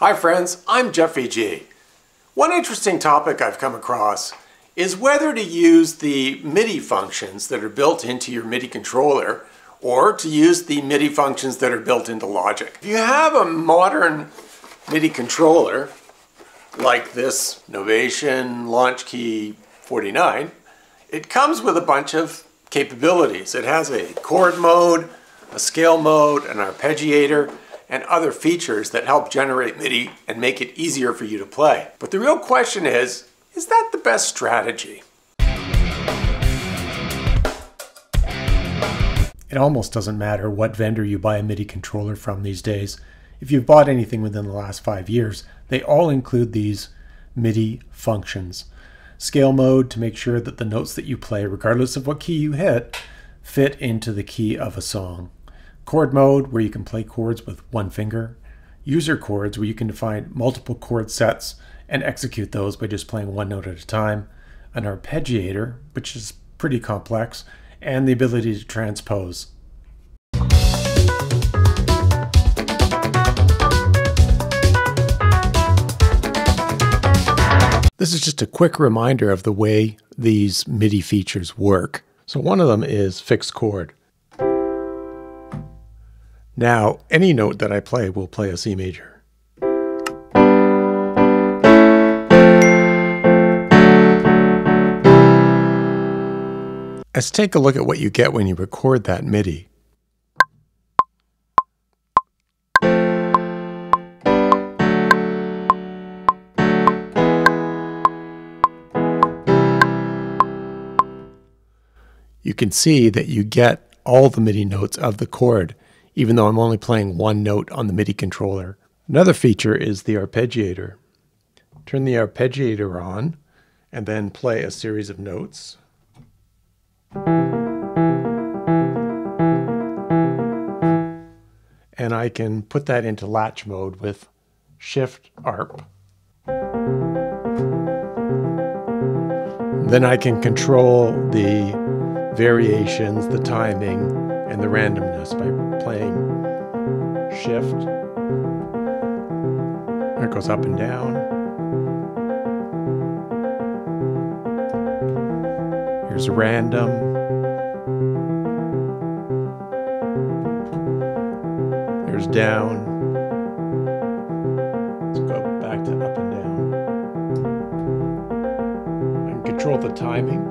Hi friends, I'm Jeffy G. One interesting topic I've come across is whether to use the MIDI functions that are built into your MIDI controller or to use the MIDI functions that are built into Logic. If you have a modern MIDI controller like this Novation LaunchKey 49, it comes with a bunch of capabilities. It has a chord mode, a scale mode, an arpeggiator, and other features that help generate MIDI and make it easier for you to play. But the real question is that the best strategy? It almost doesn't matter what vendor you buy a MIDI controller from these days. If you've bought anything within the last 5 years, they all include these MIDI functions. Scale mode to make sure that the notes that you play, regardless of what key you hit, fit into the key of a song. Chord mode, where you can play chords with one finger. User chords, where you can define multiple chord sets and execute those by just playing one note at a time. An arpeggiator, which is pretty complex, and the ability to transpose. This is just a quick reminder of the way these MIDI features work. So one of them is fixed chord. Now, any note that I play will play a C major. Let's take a look at what you get when you record that MIDI. You can see that you get all the MIDI notes of the chord, even though I'm only playing one note on the MIDI controller. Another feature is the arpeggiator. Turn the arpeggiator on and then play a series of notes. And I can put that into latch mode with Shift ARP. Then I can control the variations, the timing, and the randomness by playing Shift. It goes up and down. Here's random. Here's down. Let's go back to up and down. I can control the timing.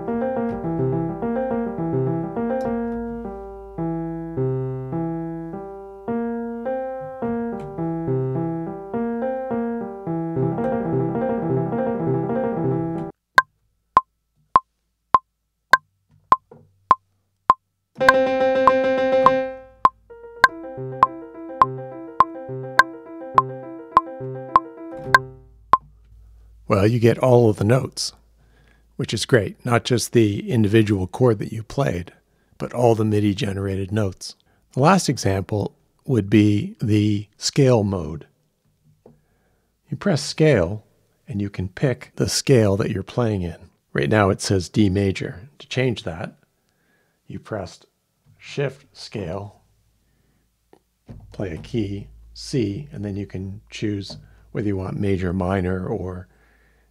Well, you get all of the notes, which is great. Not just the individual chord that you played, but all the MIDI generated notes. The last example would be the scale mode. You press scale and you can pick the scale that you're playing in. Right now it says D major. To change that, you pressed Shift scale, play a key, C, and then you can choose whether you want major, minor, or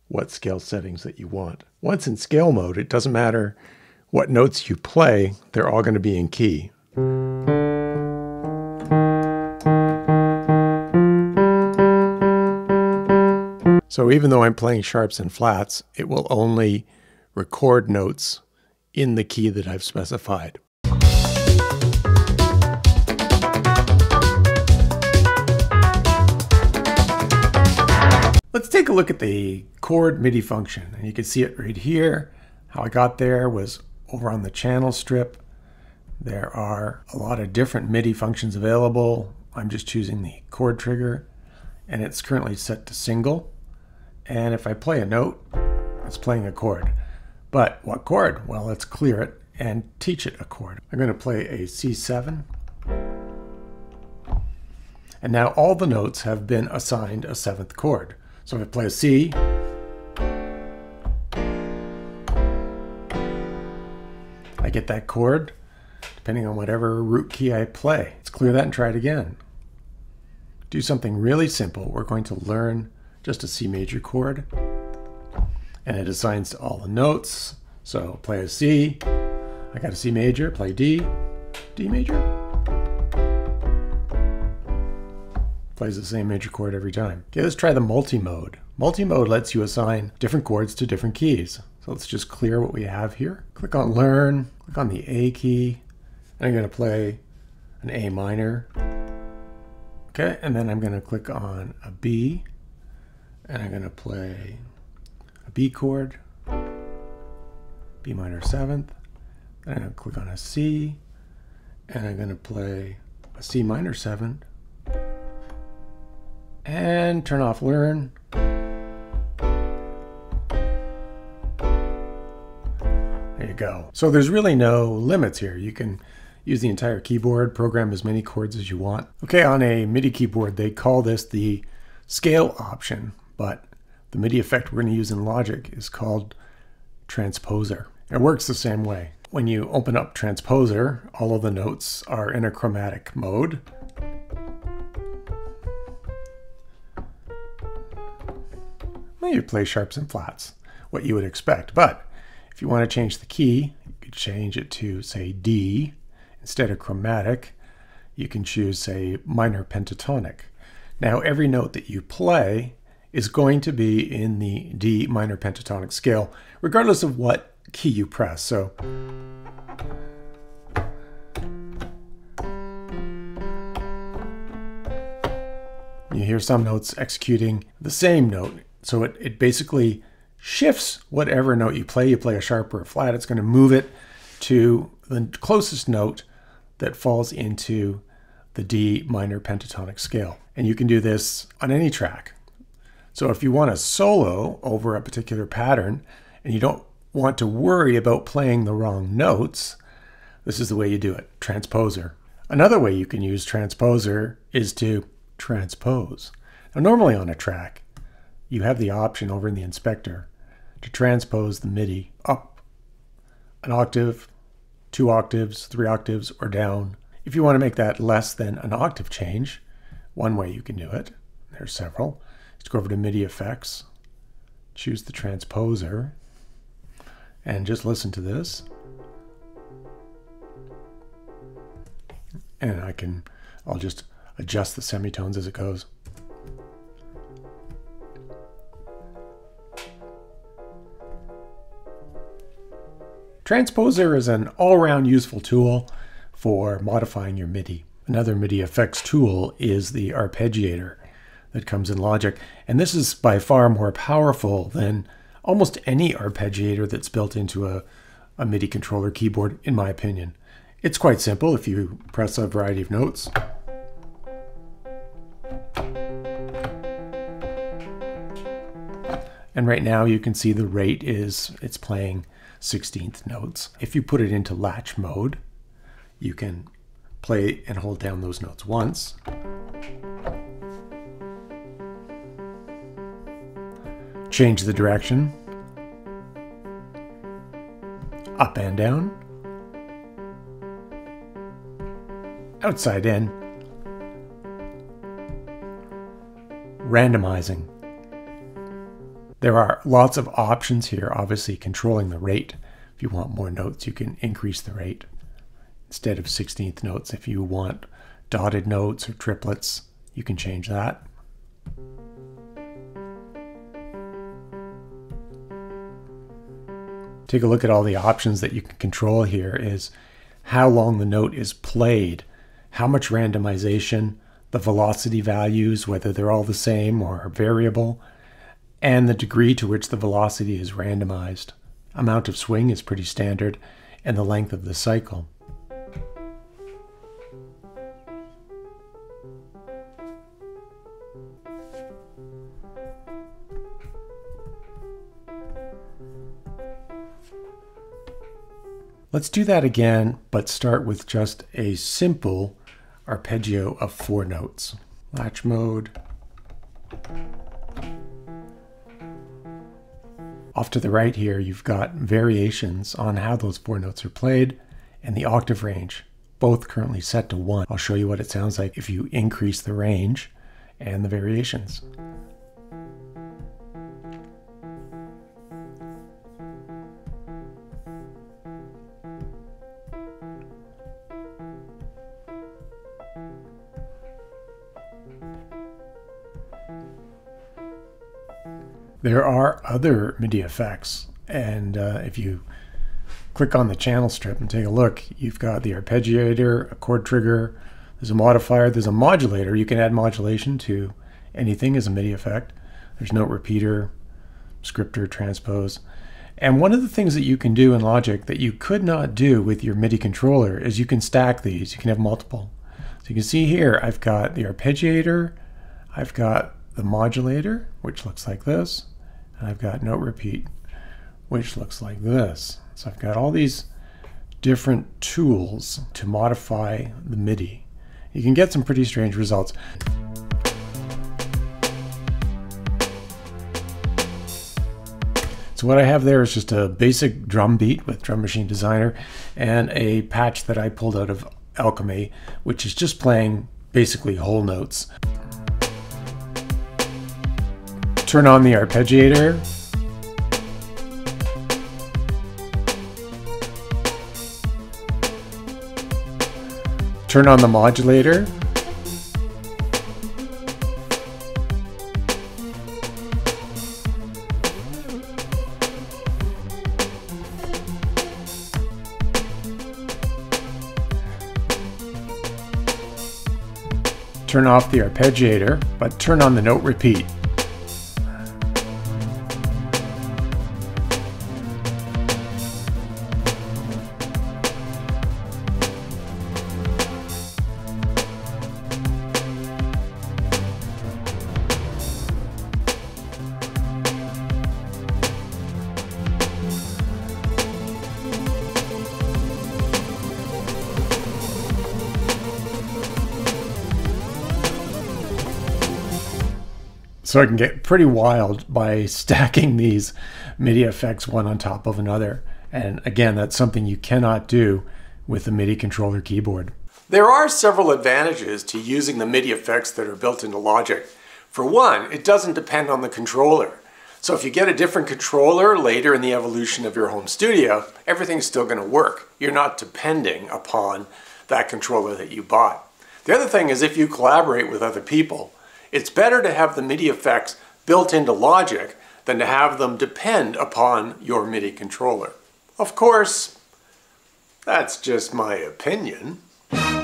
what scale settings that you want. Once in scale mode, it doesn't matter what notes you play, they're all going to be in key. So even though I'm playing sharps and flats, it will only record notes in the key that I've specified. Let's take a look at the chord MIDI function, and you can see it right here. How I got there was over on the channel strip. There are a lot of different MIDI functions available. I'm just choosing the chord trigger, and it's currently set to single. And if I play a note, it's playing a chord. But what chord? Well, let's clear it and teach it a chord. I'm going to play a C7. And now all the notes have been assigned a seventh chord. So if I play a C, I get that chord, depending on whatever root key I play. Let's clear that and try it again. do something really simple. We're going to learn just a C major chord, and it assigns to all the notes. So play a C, I got a C major, play D, D major. Plays the same major chord every time. Okay, let's try the multi-mode. Multi-mode lets you assign different chords to different keys. So let's just clear what we have here. Click on Learn, click on the A key, and I'm gonna play an A minor. Okay, and then I'm gonna click on a B, and I'm gonna play a B chord, B minor seventh, and I'm gonna click on a C, and I'm gonna play a C minor seventh, and turn off Learn. There you go. So there's really no limits here. You can use the entire keyboard, program as many chords as you want. Okay, on a MIDI keyboard, they call this the scale option, but the MIDI effect we're going to use in Logic is called Transposer. It works the same way. When you open up Transposer, all of the notes are in a chromatic mode. You play sharps and flats, what you would expect. But if you want to change the key, you could change it to, say, D. Instead of chromatic, you can choose, say, minor pentatonic. Now, every note that you play is going to be in the D minor pentatonic scale, regardless of what key you press. So you hear some notes executing the same note. So it basically shifts whatever note you play a sharp or a flat, it's going to move it to the closest note that falls into the D minor pentatonic scale. And you can do this on any track. So if you want a solo over a particular pattern and you don't want to worry about playing the wrong notes, this is the way you do it, Transposer. Another way you can use Transposer is to transpose. Now normally on a track, you have the option over in the inspector to transpose the MIDI up an octave, 2 octaves, 3 octaves, or down. If you want to make that less than an octave change, one way you can do it, there's several, is to go over to MIDI effects, choose the transposer, and just listen to this. And I'll just adjust the semitones as it goes. Transposer is an all-around useful tool for modifying your MIDI. Another MIDI effects tool is the Arpeggiator that comes in Logic, and this is by far more powerful than almost any Arpeggiator that's built into a MIDI controller keyboard, in my opinion. It's quite simple if you press a variety of notes. And right now you can see the rate is, it's playing 16th notes. If you put it into latch mode, you can play and hold down those notes once. Change the direction, up and down, outside in, randomizing. There are lots of options here, obviously controlling the rate. If you want more notes, you can increase the rate instead of 16th notes. If you want dotted notes or triplets, you can change that. Take a look at all the options that you can control here is how long the note is played, how much randomization, the velocity values, whether they're all the same or variable, and the degree to which the velocity is randomized. Amount of swing is pretty standard, and the length of the cycle. Let's do that again, but start with just a simple arpeggio of 4 notes. Latch mode. Off to the right here, you've got variations on how those 4 notes are played and the octave range, both currently set to 1. I'll show you what it sounds like if you increase the range and the variations. There are other MIDI effects, and if you click on the channel strip and take a look, you've got the arpeggiator, a chord trigger, there's a modifier, there's a modulator. You can add modulation to anything as a MIDI effect. There's note repeater, scripter, transpose. And one of the things that you can do in Logic that you could not do with your MIDI controller is you can stack these. You can have multiple. So you can see here, I've got the arpeggiator, I've got the modulator, which looks like this, and I've got note repeat, which looks like this. So I've got all these different tools to modify the MIDI. You can get some pretty strange results. So what I have there is just a basic drum beat with Drum Machine Designer and a patch that I pulled out of Alchemy, which is just playing basically whole notes. Turn on the arpeggiator. Turn on the modulator. Turn off the arpeggiator, but turn on the note repeat. So I can get pretty wild by stacking these MIDI effects one on top of another. And again, that's something you cannot do with the MIDI controller keyboard. There are several advantages to using the MIDI effects that are built into Logic. For one, it doesn't depend on the controller. So if you get a different controller later in the evolution of your home studio, everything's still going to work. You're not depending upon that controller that you bought. The other thing is if you collaborate with other people, it's better to have the MIDI effects built into Logic than to have them depend upon your MIDI controller. Of course, that's just my opinion. But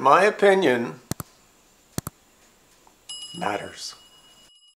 my opinion matters.